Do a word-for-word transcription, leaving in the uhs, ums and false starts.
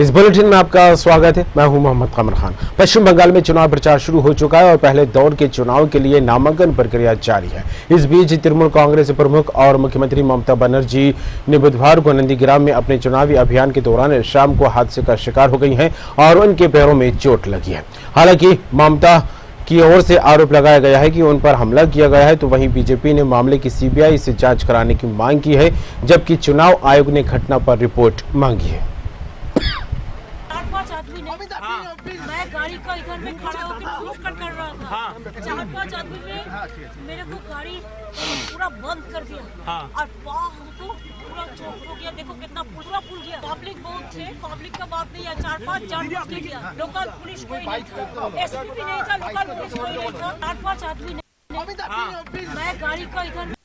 इस बुलेटिन में आपका स्वागत है। मैं हूं मोहम्मद कमर खान। पश्चिम बंगाल में चुनाव प्रचार शुरू हो चुका है और पहले दौर के चुनाव के लिए नामांकन प्रक्रिया जारी है। इस बीच तृणमूल कांग्रेस प्रमुख और मुख्यमंत्री ममता बनर्जी ने बुधवार को नंदीग्राम में अपने चुनावी अभियान के दौरान शाम को हादसे का शिकार हो गई है और उनके पैरों में चोट लगी है। हालांकि ममता की ओर से आरोप लगाया गया है कि उन पर हमला किया गया है, तो वहीं बीजेपी ने मामले की सीबीआई से जांच कराने की मांग की है, जबकि चुनाव आयोग ने घटना पर रिपोर्ट मांगी है। मैं गाड़ी का इधर में खड़ा होकर कर कर रहा था। हाँ। चार पांच आदमी ने मेरे को गाड़ी पूरा बंद कर दिया। हाँ। और बाहर को पूरा चौक हो गया। देखो कितना पूरा फूल गया। पब्लिक बहुत थे, पब्लिक का बात नहीं है। चार पांच जान बच गया। लोकल पुलिस कोई नहीं था, एसपी भी नहीं था, लोकल पुलिस कोई नहीं था। चार पांच आदमी ने मैं गाड़ी का इधर